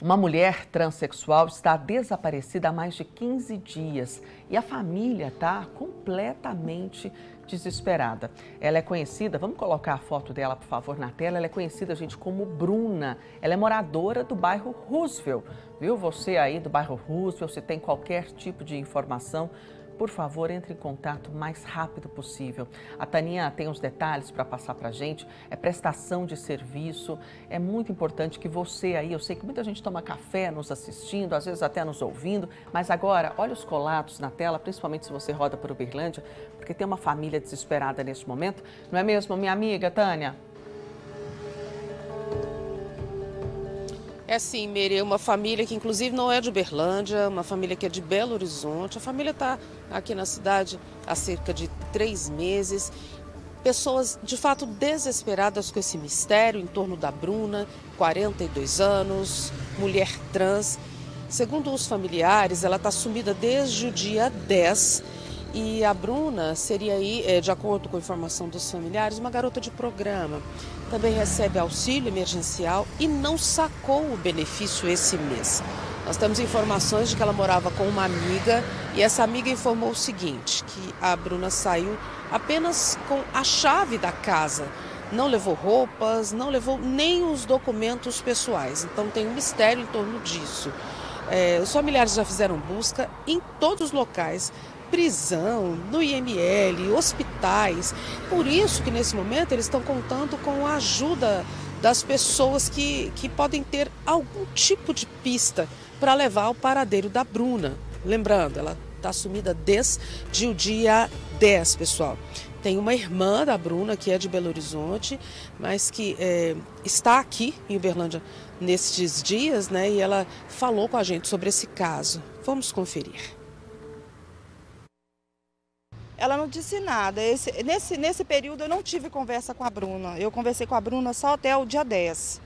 Uma mulher transexual está desaparecida há mais de 15 dias e a família está completamente desesperada. Ela é conhecida, vamos colocar a foto dela, por favor, na tela. Ela é conhecida, gente, como Bruna. Ela é moradora do bairro Roosevelt. Viu? Você aí do bairro Roosevelt, se tem qualquer tipo de informação, por favor, entre em contato o mais rápido possível. A Taninha tem os detalhes para passar para a gente, é prestação de serviço, é muito importante que você aí, eu sei que muita gente toma café nos assistindo, às vezes até nos ouvindo, mas agora, olha os colados na tela, principalmente se você roda por Uberlândia, porque tem uma família desesperada neste momento, não é mesmo, minha amiga Tânia? É sim, Merie, uma família que inclusive não é de Uberlândia, uma família que é de Belo Horizonte. A família está aqui na cidade há cerca de 3 meses. Pessoas de fato desesperadas com esse mistério em torno da Bruna, 42 anos, mulher trans. Segundo os familiares, ela está sumida desde o dia 10. E a Bruna seria aí, de acordo com a informação dos familiares, uma garota de programa. Também recebe auxílio emergencial e não sacou o benefício esse mês. Nós temos informações de que ela morava com uma amiga e essa amiga informou o seguinte, que a Bruna saiu apenas com a chave da casa. Não levou roupas, não levou nem os documentos pessoais. Então tem um mistério em torno disso. Os familiares já fizeram busca em todos os locais, prisão, no IML, hospitais. Por isso que nesse momento eles estão contando com a ajuda das pessoas que podem ter algum tipo de pista para levar ao paradeiro da Bruna. Lembrando, ela está sumida desde o dia 10, pessoal. Tem uma irmã da Bruna que é de Belo Horizonte, mas que está aqui em Uberlândia nestes dias, né? E ela falou com a gente sobre esse caso. Vamos conferir. Ela não disse nada. Nesse período eu não tive conversa com a Bruna. Eu conversei com a Bruna só até o dia 10.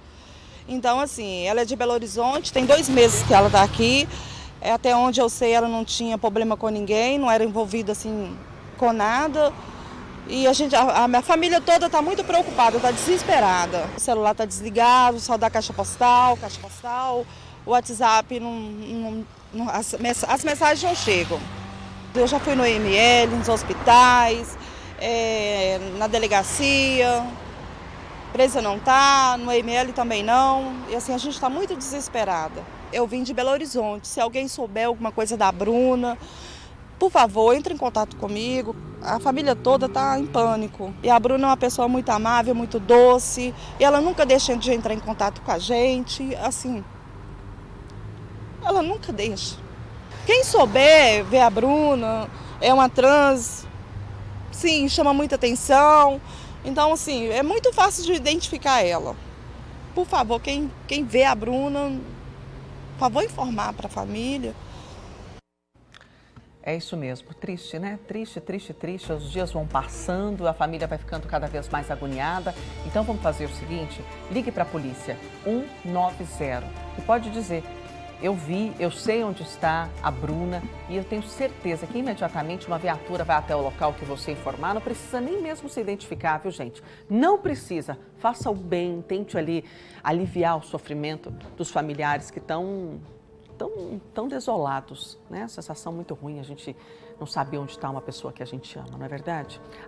Então, assim, ela é de Belo Horizonte, tem 2 meses que ela está aqui. Até onde eu sei, ela não tinha problema com ninguém, não era envolvida, assim, com nada. E a minha família toda está muito preocupada, está desesperada. O celular está desligado, só dá caixa postal. O WhatsApp, as mensagens não chegam. Eu já fui no IML, nos hospitais, na delegacia, presa não está, no IML também não. E assim, a gente está muito desesperada. Eu vim de Belo Horizonte, se alguém souber alguma coisa da Bruna, por favor, entre em contato comigo. A família toda está em pânico. E a Bruna é uma pessoa muito amável, muito doce, e ela nunca deixa de entrar em contato com a gente, assim, ela nunca deixa. Quem souber ver a Bruna, é uma trans, sim, chama muita atenção. Então, assim, é muito fácil de identificar ela. Por favor, quem vê a Bruna, por favor, informar para a família. É isso mesmo, triste, né? Triste, triste, triste. Os dias vão passando, a família vai ficando cada vez mais agoniada. Então, vamos fazer o seguinte, ligue para a polícia, 190, e pode dizer: eu vi, eu sei onde está a Bruna e eu tenho certeza que imediatamente uma viatura vai até o local que você informar. Não precisa nem mesmo se identificar, viu, gente? Não precisa. Faça o bem, tente ali aliviar o sofrimento dos familiares que estão tão desolados, né? Sensação muito ruim, a gente não saber onde está uma pessoa que a gente ama, não é verdade?